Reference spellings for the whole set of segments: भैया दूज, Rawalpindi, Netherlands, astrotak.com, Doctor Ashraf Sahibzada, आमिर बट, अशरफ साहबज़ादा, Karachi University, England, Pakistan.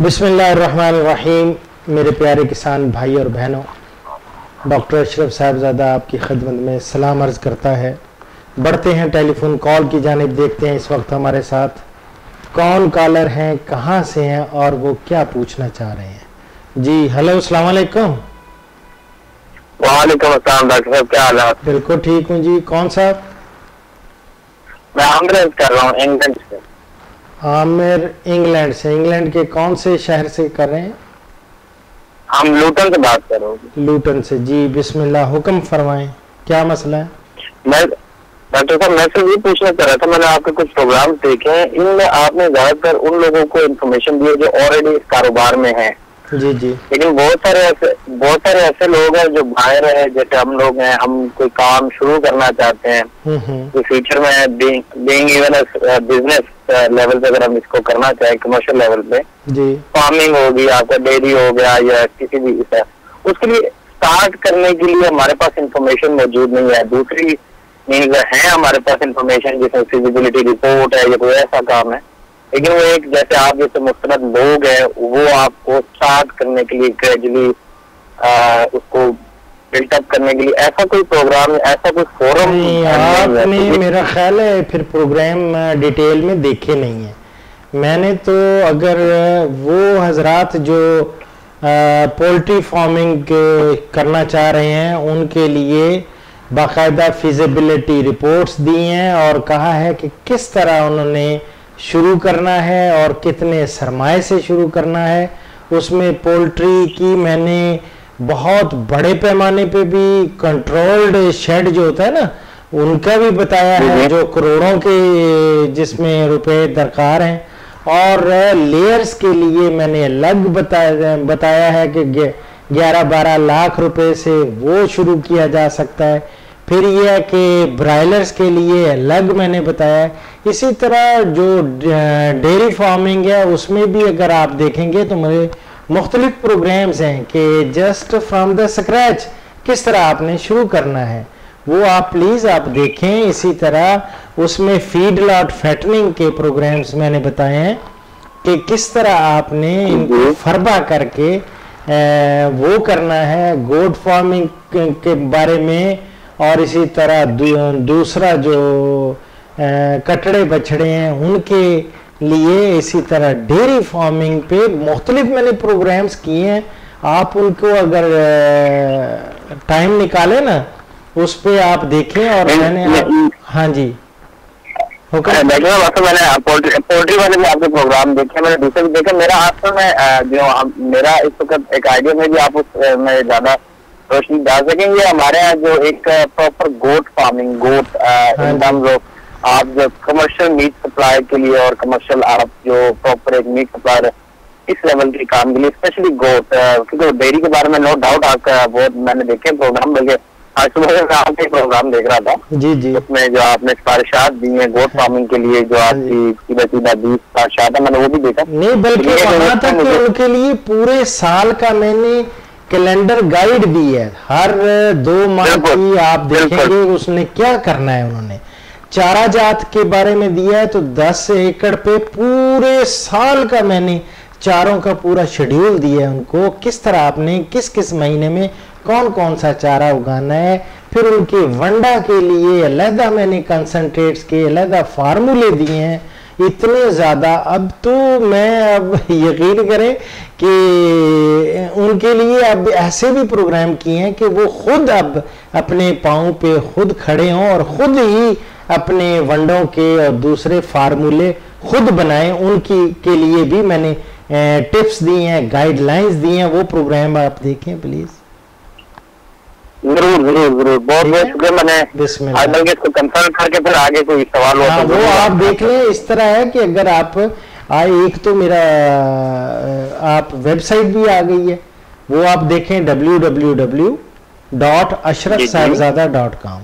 बिस्मिल्लाहिर्रहमानिर्रहीम। मेरे प्यारे किसान भाई और बहनों, डॉक्टर अशरफ साहबज़ादा आपकी खिदमत में सलाम अर्ज़ करता है। बढ़ते हैं टेलीफोन कॉल की जानिब, देखते हैं इस वक्त हमारे साथ कौन कॉलर हैं, कहाँ से हैं और वो क्या पूछना चाह रहे हैं। जी हेलो, अस्सलाम वालेकुम। वालेकुम अस्सलाम डॉक्टर साहब, क्या हाल है? बिल्कुल ठीक हूँ जी। कौन साहब? मैं आमिर कर रहा हूँ इंग्लैंड से। आमिर इंग्लैंड से, इंग्लैंड के कौन से शहर से कर रहे हैं? हम लूटन से बात कर रहे हैं। लूटन से, जी बिस्मिल्लाह, हुक्म फरमाएं, क्या मसला है? मैं डॉक्टर साहब मैं से ये पूछना चाह रहा था, मैंने आपके कुछ प्रोग्राम देखे हैं, इनमें आपने ज्यादातर उन लोगों को इन्फॉर्मेशन दी है जो ऑलरेडी इस कारोबार में है। जी जी। लेकिन बहुत सारे ऐसे लोग हैं जो बाहर है, जैसे हम लोग हैं, हम कोई काम शुरू करना चाहते हैं तो फ्यूचर में बीइंग इवन बिजनेस लेवल पे अगर हम इसको करना चाहें कमर्शियल लेवल पे, फार्मिंग होगी, आपका डेयरी हो गया या किसी भी उसके लिए स्टार्ट करने के लिए हमारे पास इंफॉर्मेशन मौजूद नहीं है। दूसरी मीन है हमारे पास इंफॉर्मेशन जिसमें फिजिबिलिटी रिपोर्ट है या कोई ऐसा काम है, लेकिन वो एक जैसे आप जैसे मुस्तनद लोग हैं वो आपको स्टार्ट करने के लिए ग्रेजुअली उसको बिल्टअप करने के लिए ऐसा कोई प्रोग्राम, ऐसा कोई फोरम आपने मेरा ख्याल है फिर प्रोग्राम डिटेल में देखे नहीं है मैंने। तो अगर वो हजरात जो पोल्ट्री फार्मिंग करना चाह रहे हैं उनके लिए बाकायदा फिजिबिलिटी रिपोर्ट्स दी हैं और कहा है कि किस तरह उन्होंने शुरू करना है और कितने सरमाए से शुरू करना है। उसमें पोल्ट्री की मैंने बहुत बड़े पैमाने पे भी कंट्रोल्ड शेड जो होता है ना उनका भी बताया है, जो करोड़ों के जिसमें रुपए दरकार हैं, और लेयर्स के लिए मैंने अलग बताया है कि 11-12 लाख रुपए से वो शुरू किया जा सकता है। फिर यह है कि ब्रायलर्स के लिए अलग मैंने बताया है। इसी तरह जो डेयरी फार्मिंग है उसमें भी अगर आप देखेंगे तो मेरे मुख्तलिफ प्रोग्राम्स हैं कि जस्ट फ्रॉम द स्क्रैच किस तरह आपने शुरू करना है, वो आप प्लीज़ आप देखें। इसी तरह उसमें फीड लॉट फैटनिंग के प्रोग्राम्स मैंने बताए हैं कि किस तरह आपने इनको फरबा करके वो करना है, गोट फार्मिंग के बारे में। और इसी तरह दूसरा जो कटड़े बछड़े हैं उनके लिए इसी तरह डेयरी फार्मिंग पे मुख्तलिफ मैंने प्रोग्राम्स किए हैं। आप उनको अगर टाइम निकालें ना उस पे आप देखें। और मैंने हाँ जी मैंने पोल्ट्री वाले भी आपके प्रोग्राम देखे, मैंने दूसरे भी देखे। मेरा आपको मैं जो मेरा इस वक्त एक आइडिया में भी आप उसमें ज़्यादा रोशनी डाल सकेंगे। हमारे यहाँ जो एक प्रॉपर गोट फार्मिंग, गोट एकदम जो आप जो कमर्शियल मीट सप्लाई के लिए और कमर्शियल आप जो प्रॉपर एक मीट सप्लायर इस लेवल के काम के लिए स्पेशली गोट, क्योंकि डेयरी के बारे में नो डाउट आपका बहुत मैंने देखे प्रोग्राम, बल्कि आज सुबह मैं आपका प्रोग्राम देख रहा था। जी जी। उसमें जो आपने सिफारिशात दी है गोट फार्मिंग के लिए, जो आपकी सीधा सीधा 20 सिफारिशात है, मैंने वो भी देखा। नहीं बल्कि वहाँ तक उनके लिए पूरे साल का मैंने कैलेंडर गाइड भी है, हर 2 माह की आप देखेंगे उसने क्या करना है। उन्होंने चारा जात के बारे में दिया है तो 10 एकड़ पे पूरे साल का मैंने चारों का पूरा शेड्यूल दिया है उनको, किस तरह आपने किस किस महीने में कौन कौन सा चारा उगाना है। फिर उनके वंडा के लिए अलहदा मैंने कंसनट्रेट्स के अलहदा फार्मूले दिए हैं इतने ज़्यादा। अब तो मैं अब यकीन करें कि उनके लिए अब ऐसे भी प्रोग्राम किए हैं कि वो खुद अब अपने पाँव पे खुद खड़े हों और खुद ही अपने वंडों के और दूसरे फार्मूले खुद बनाएं। उनकी के लिए भी मैंने टिप्स दी हैं, गाइडलाइंस दी हैं, वो प्रोग्राम आप देखें प्लीज़। जरूर जरूर जरूर, बहुत बहुत शुक्रिया। मैंने आज तक इसको कंसल्ट करके फिर आगे कोई सवाल हो तो वो आप देख लें। इस तरह है कि अगर आप एक तो मेरा आप वेबसाइट भी आ गई है, वो आप देखें www.ashrafsahibzada.com।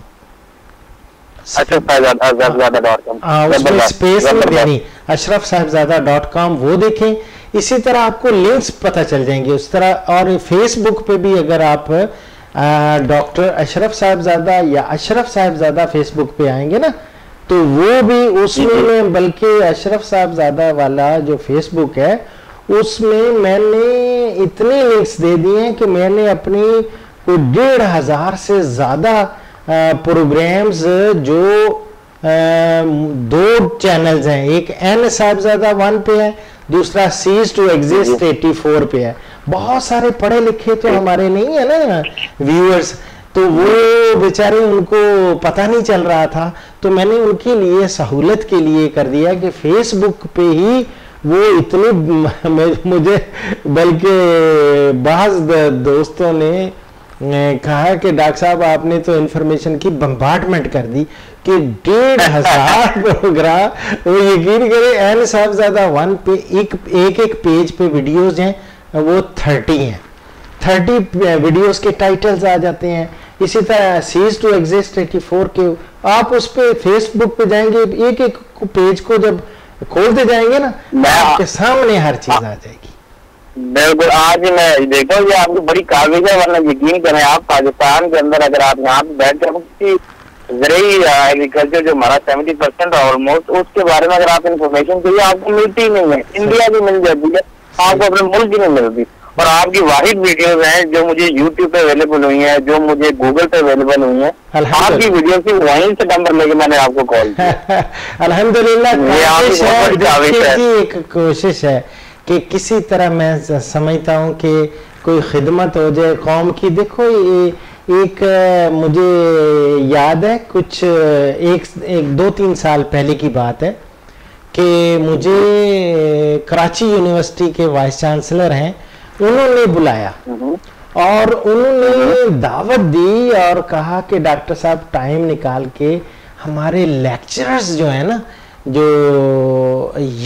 स्पेस नहीं देनी, ashrafsahibzada.com वो देखें। इसी तरह आपको लिंक्स पता चल जाएंगे उस तरह। और फेसबुक पे भी अगर आप डॉक्टर अशरफ साहबज़ादा या अशरफ साहबज़ादा फेसबुक पे आएंगे ना तो वो भी उसमें, बल्कि अशरफ साहबज़ादा वाला जो फेसबुक है उसमें मैंने इतनी लिंक्स दे दी हैं कि मैंने अपनी 1500 से ज़्यादा प्रोग्राम्स जो 2 चैनल्स हैं, एक एन साहिबजादा 1 पे है, दूसरा सीज टू एग्जिस्ट 84 पे है। बहुत सारे पढ़े लिखे तो हमारे नहीं है ना व्यूअर्स, तो वो बेचारे उनको पता नहीं चल रहा था, तो मैंने उनके लिए सहूलत के लिए कर दिया कि फेसबुक पे ही वो इतने मुझे बल्कि बाज़ दोस्तों ने कहा कि डॉक्टर साहब आपने तो इन्फॉर्मेशन की बम्बार्टमेंट कर दी कि 1500 प्रोग्राम। वो यकीन करें एन साहिबजादा 1 पे एक पेज पे वीडियोज़ हैं वो 30 हैं, 30 वीडियोज़ के टाइटल्स आ जाते हैं। इसी तरह सीज टू एग्जिस्ट 84 के आप उस पर फेसबुक पे जाएंगे, एक एक पेज को जब खोलते जाएंगे ना आपके सामने हर चीज आ जाएगी। बिल्कुल, आज मैं देखा ये आपकी बड़ी काबिज है, वरना यकीन करें आप पाकिस्तान के अंदर अगर आप यहाँ पे बैठ कर जरिए एग्रीकल्चर जो हमारा 70% ऑलमोस्ट उसके बारे में अगर आप इंफॉर्मेशन चाहिए आपको मिलती नहीं है, इंडिया की मिल जाती है आपको अपने मुल्क की नहीं मिलती। और आपकी वाहिद वीडियोज हैं जो मुझे यूट्यूब पे अवेलेबल हुई हैं, जो मुझे गूगल पे अवेलेबल हुई हैं, आपकी वीडियो की वहीं से नंबर लेके मैंने आपको कॉल किया। अल्हम्दुलिल्लाह एक कोशिश है कि किसी तरह मैं समझता हूँ कि कोई खिदमत हो जाए कौम की। देखो एक मुझे याद है कुछ 2-3 साल पहले की बात है कि मुझे कराची यूनिवर्सिटी के वाइस चांसलर हैं उन्होंने बुलाया और उन्होंने दावत दी और कहा कि डॉक्टर साहब टाइम निकाल के हमारे लेक्चरर्स जो है ना जो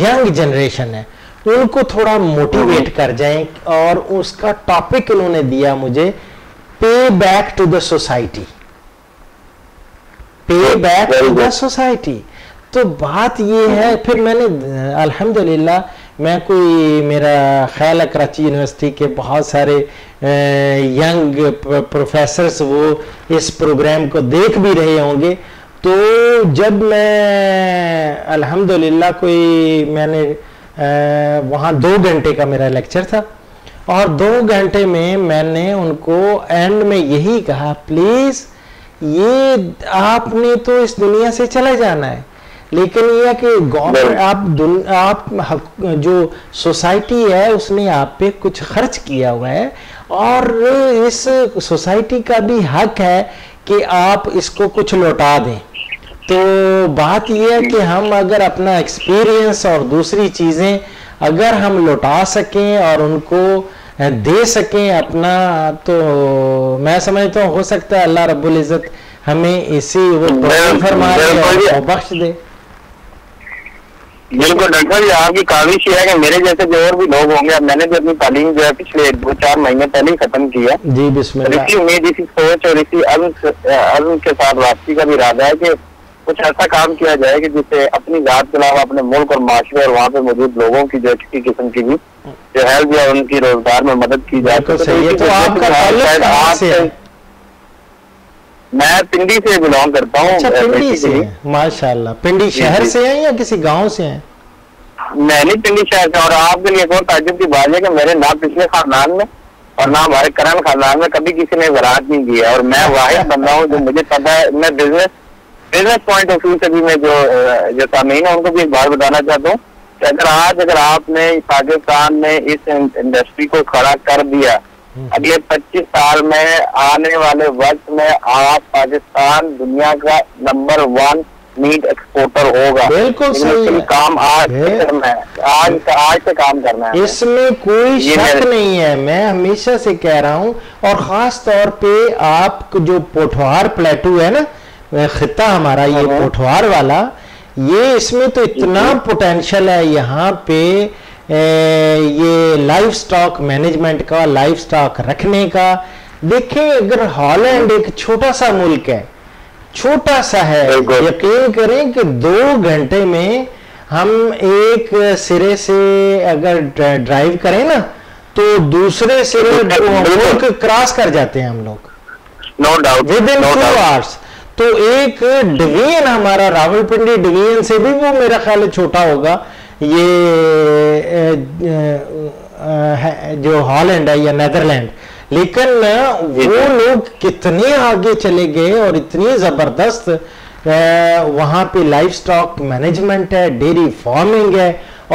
यंग जनरेशन है उनको थोड़ा मोटिवेट कर जाएं। और उसका टॉपिक उन्होंने दिया मुझे pay back to the society, pay back to the society. तो बात ये है, फिर मैंने अल्हम्दुलिल्लाह मैं कोई मेरा ख्याल है कराची यूनिवर्सिटी के बहुत सारे यंग प्रोफेसर्स वो इस प्रोग्राम को देख भी रहे होंगे। तो जब मैं अल्हम्दुलिल्लाह मैंने वहाँ 2 घंटे का मेरा लेक्चर था और 2 घंटे में मैंने उनको एंड में यही कहा, प्लीज़ ये आपने तो इस दुनिया से चले जाना है, लेकिन यह कि गवर्नमेंट आप जो सोसाइटी है उसने आप पे कुछ खर्च किया हुआ है और इस सोसाइटी का भी हक है कि आप इसको कुछ लौटा दें। तो बात यह है कि हम अगर अपना एक्सपीरियंस और दूसरी चीज़ें अगर हम लौटा सकें और उनको दे सकें अपना, तो मैं समझता हूँ हो सकता है अल्लाह रब्बुल इज़्ज़त हमें इसी वो फरमा और बख्श दे। बिल्कुल डॉक्टर जी, आपकी काविश है कि मेरे जैसे जो और भी लोग होंगे, अब मैंने भी अपनी तालीम जो है पिछले 2-4 महीने पहले ही खत्म किया जी। बिस्मिल्लाह। इसी उम्मीद, इसी सोच और इसी अज़्म के साथ वापसी का भी इरादा है कि कुछ ऐसा काम किया जाए कि जिससे अपनी जात के अलावा अपने मुल्क और माशरे और वहाँ पे मौजूद लोगों की जो किसी किस्म की भी जो हेल्प या उनकी रोजगार में मदद की जाए। मैं पिंडी से बिलोंग करता हूँ। अच्छा, पिंडी से, माशाल्लाह। पिंडी शहर से है या किसी गांव से है? मैंने पिंडी शहर से। और आपके लिए एक और ताज्जुब की बात है कि मेरे ना पिछले खानदान में और ना हमारे करंट खानदान में कभी किसी ने ज़राअत नहीं किया और मैं वाहिद बंदा हूँ जो मुझे पता है। मैं बिजनेस पॉइंट ऑफ व्यू से भी मैं जो सामीन है उनको भी एक बार बताना चाहता हूँ कि अगर आपने पाकिस्तान में इस इंडस्ट्री को खड़ा कर दिया, अगले 25 साल में आने वाले वक्त में आप पाकिस्तान दुनिया का नंबर 1 मीट एक्सपोर्टर होगा। बिल्कुल सही काम आज से काम करना है, इसमें कोई शक नहीं है। मैं हमेशा से कह रहा हूँ और खास तौर पे आप जो पोठवार प्लेटू है ना खिता हमारा, ये पोठवार वाला, ये इसमें तो इतना पोटेंशियल है। यहाँ पे ये लाइफ स्टॉक मैनेजमेंट का, लाइफ स्टॉक रखने का, देखें अगर हॉलैंड एक छोटा सा मुल्क है, छोटा सा है, यकीन करें कि 2 घंटे में हम एक सिरे से अगर ड्राइव करें ना तो दूसरे सिरे मुल्क क्रॉस कर जाते हैं हम लोग, no doubt, within 2 hours. तो एक डिवीजन हमारा रावलपिंडी डिवीजन से भी वो मेरा ख्याल छोटा होगा ये जो हॉलैंड है या नेदरलैंड, लेकिन वो लोग कितने आगे चले गए और इतनी ज़बरदस्त वहाँ पे लाइफ स्टॉक मैनेजमेंट है, डेयरी फार्मिंग है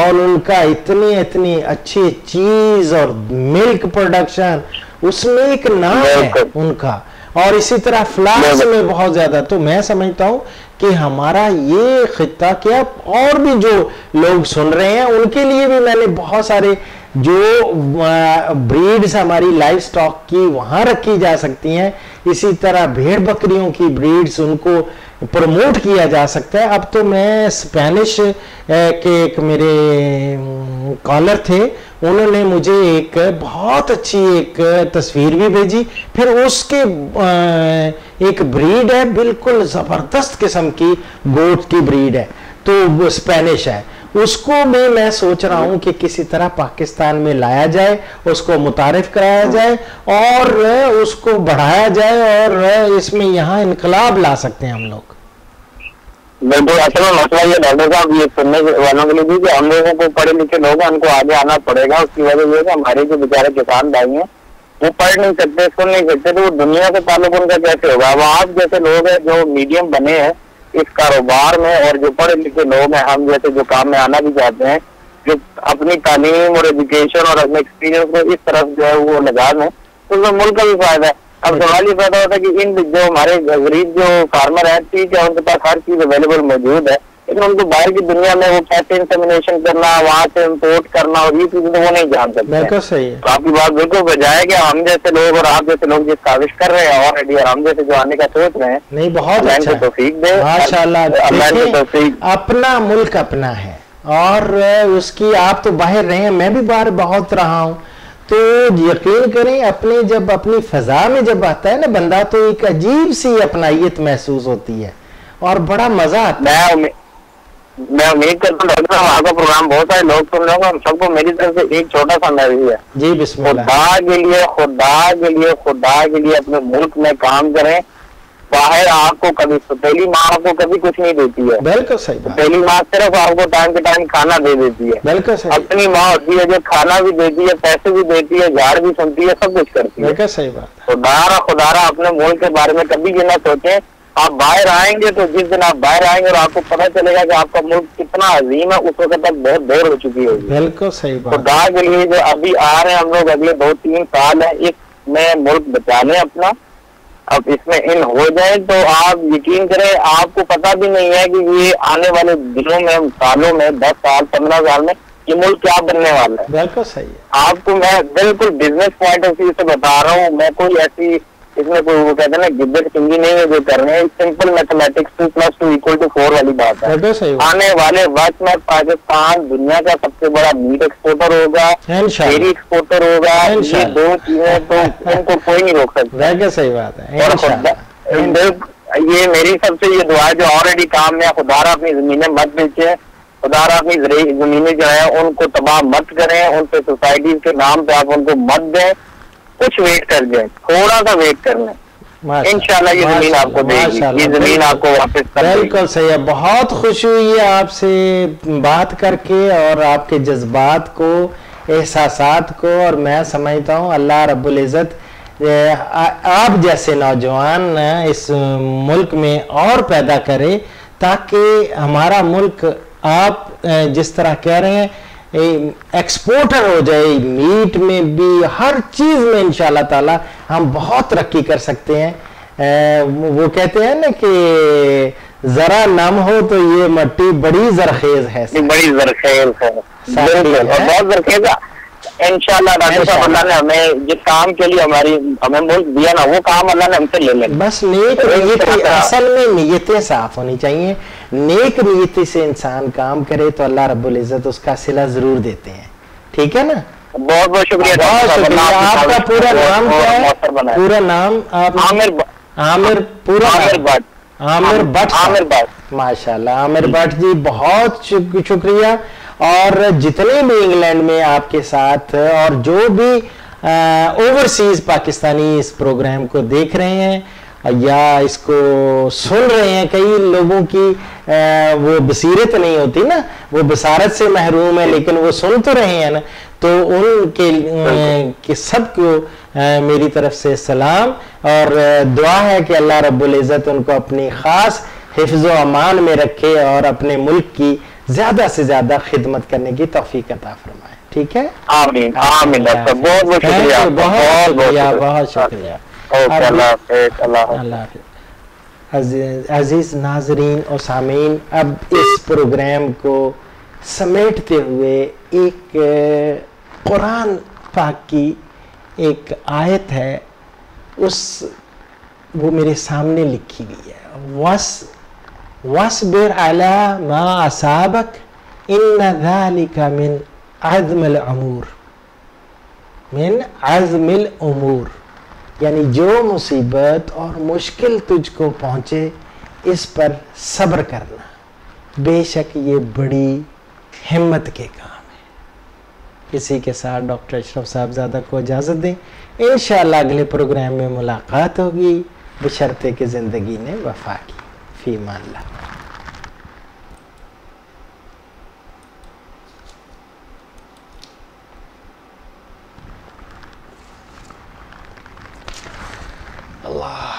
और उनका इतनी इतनी अच्छी चीज़ और मिल्क प्रोडक्शन, उसमें एक नाम है उनका। और इसी तरह फ्लावर्स में बहुत ज़्यादा। तो मैं समझता हूँ कि हमारा ये खिता क्या, और भी जो लोग सुन रहे हैं उनके लिए भी मैंने बहुत सारे जो ब्रीड्स हमारी लाइफ स्टॉक की वहाँ रखी जा सकती हैं, इसी तरह भेड़ बकरियों की ब्रीड्स, उनको प्रमोट किया जा सकता है। अब तो मैं स्पेनिश के एक मेरे कॉलर थे, उन्होंने मुझे एक बहुत अच्छी एक तस्वीर भी भेजी, फिर उसके एक ब्रीड है बिल्कुल ज़बरदस्त किस्म की, गोट की ब्रीड है, तो वो स्पेनिश है, उसको भी मैं सोच रहा हूँ कि किसी तरह पाकिस्तान में लाया जाए, उसको मुतारिफ कराया जाए और उसको बढ़ाया जाए और इसमें यहाँ इनकलाब ला सकते हैं हम लोग। बिल्कुल, असल में मसला ये डॉक्टर साहब, ये सुनने वालों के लिए भी कि हम लोगों को पढ़े लिखे लोग हैं, उनको आगे आना पड़ेगा। उसकी वजह यह हमारे जो बेचारे किसान भाई हैं वो पढ़ नहीं सकते, सुन नहीं सकते, तो वो दुनिया के ताल्लुक उनका कैसे होगा। अब आप जैसे लोग हैं जो मीडियम बने हैं इस कारोबार में, और जो पढ़े लिखे लोग हैं हम जैसे जो काम में आना भी चाहते हैं, जो अपनी तालीम और एजुकेशन और अपने एक्सपीरियंस को इस तरफ जो है वो लगा दें, तो उसमें मुल्क का भी फायदा है। अब सवाल ये पैदा होता है कि इन जो हमारे गरीब जो फार्मर हैं, ठीक है उनके पास हर चीज अवेलेबल मौजूद है, लेकिन उनको बाहर की दुनिया में वो कैसे इंसेमिनेशन करना, वहाँ से इम्पोर्ट करना, और ये चीजें वो नहीं जान सकते। तो आपकी बात बिल्कुल बजाय कि हम जैसे लोग और आप जैसे लोग जिस साजिश कर रहे हैं ऑलरेडी, और हम जैसे जो आने का सोच रहे हैं, नहीं बहुत अच्छा है। तौफीक दे माशाल्लाह। अपना मुल्क अपना है और उसकी आप तो बाहर रहे हैं, मैं भी बाहर बहुत रहा हूँ, तो यकीन करें अपने जब अपनी फजा में जब आता है ना बंदा, तो एक अजीब सी अपनाइत महसूस होती है और बड़ा मजा आता है। मैं उम्मीद करता हूँ डॉक्टर साहब आपका प्रोग्राम बहुत सारे लोग सुन रहे हैं, हम सबको मेरी तरफ से एक छोटा सा मैसेज है जी, बिस्मिल्लाह। खुदा के लिए अपने मुल्क में काम करें। बाहर आपको कभी सौतेली माँ आपको कभी कुछ नहीं देती है, बिल्कुल सही। सौतेली माँ सिर्फ आपको टाइम के टाइम खाना दे देती है, बिल्कुल सही। अपनी माँ होती है जो खाना भी देती है, पैसे भी देती है, झाड़ भी सुनती है, सब कुछ करती है, बिल्कुल सही बात। खुदारा अपने मुल्क के बारे में कभी ये ना सोचे। आप बाहर आएंगे तो जिस दिन आप बाहर आएंगे और आपको पता चलेगा कि आपका मुल्क कितना अजीम है, उस वक्त तक बहुत देर हो चुकी होगी। बिल्कुल सही बात। खुदा के लिए जो अभी आ रहे हैं हम लोग, अगले 2-3 साल है, इसमें मुल्क बचा लें अपना। अब इसमें इन हो जाए तो आप यकीन करें, आपको पता भी नहीं है कि ये आने वाले दिनों में, सालों में, 10 साल 15 साल में ये मुल्क क्या बनने वाला है। बिल्कुल सही है। आपको मैं बिल्कुल बिजनेस पॉइंट ऑफ व्यू से बता रहा हूँ, मैं कोई ऐसी इसमें कोई वो कहते हैं ना गिब्बत टिंगी नहीं है जो कर रहे हैं। सिंपल मैथमेटिक्स 2+2=4 वाली बात है। आने वाले वक्त में पाकिस्तान दुनिया का सबसे बड़ा मीट एक्सपोर्टर होगा, डेयरी एक्सपोर्टर होगा। ये दो चीजें तो इनको कोई नहीं रोक सकता। सही बात है। ये मेरी सबसे ये दुआ जो ऑलरेडी काम में, खुदारा अपनी जमीनें मत बेचे, खुदारा अपनी जमीनें जो है उनको तबाह मत करें, उन पे सोसाइटीज के नाम पे आप उनको मत दें, कुछ वेट कर दें, थोड़ा सा वेट कर लें, इंशाल्लाह ये जमीन आपको देगी, ये जमीन आपको वापस कर देगी। बिल्कुल सही है। बहुत खुशी हुई है आपसे बात करके और आपके जज्बात को, एहसासात को, और मैं समझता हूँ अल्लाह रब्बुल इज़्ज़त आप जैसे नौजवान इस मुल्क में और पैदा करे, ताकि हमारा मुल्क आप जिस तरह कह रहे हैं एक्सपोर्टर हो जाए, मीट में भी, हर चीज में इंशाल्लाह ताला हम बहुत तरक्की कर सकते हैं। वो कहते हैं ना कि जरा नम हो तो ये मट्टी बड़ी जरखेज है, बड़ी जरखेज है, बहुत जरखेज है इंशाल्लाह। डॉक्टर साहब अल्लाह ने हमें जिस काम के लिए हमें मुल्क दिया ना, वो काम अल्लाह ने हमसे ले लिया। बस नेक नीयत, असल में नीयतें साफ होनी चाहिए, नेक नीयती से इंसान काम करे तो अल्लाह रब्बुल इज़्ज़त उसका सिला जरूर देते हैं। ठीक है ना, बहुत बहुत शुक्रिया। आपका पूरा नाम क्या है? पूरा नाम आप? आमिर। पूरा आमिर बट। माशाल्लाह आमिर बट जी, बहुत शुक्रिया। और जितने भी इंग्लैंड में आपके साथ और जो भी ओवरसीज पाकिस्तानी इस प्रोग्राम को देख रहे हैं या इसको सुन रहे हैं, कई लोगों की वो बसीरत नहीं होती ना, वो बसारत से महरूम है, लेकिन वो सुन तो रहे हैं ना, तो उनके सबको मेरी तरफ से सलाम और दुआ है कि अल्लाह रब्बुल इज़्ज़त उनको अपनी खास हिफ्ज़ व अमान में रखे और अपने मुल्क की ज़्यादा से ज़्यादा खिदमत करने की तौफीक अता फरमाए। ठीक है, आमीन आमीन। बहुत बहुत शुक्रिया, बहुत शुक्रिया। अजीज नाजरीन और सामीन, अब इस प्रोग्राम को समेटते हुए एक कुरान पाक की एक आयत है, उस वो मेरे सामने लिखी गई है, वसबिर अला मा असाबक इन्ना ज़ालिका मिन अज़्मिल उमूर, मिन अज़्मिल उमूर, यानी जो मुसीबत और मुश्किल तुझको पहुँचे इस पर सब्र करना, बेशक ये बड़ी हिम्मत के काम है। इसी के साथ डॉक्टर अशरफ साहबज़ादा को इजाज़त दें, इंशाअल्लाह अगले प्रोग्राम में मुलाकात होगी, बशर्ते कि ज़िंदगी ने वफ़ा की। फ़ी अमान अल्लाह। Allah.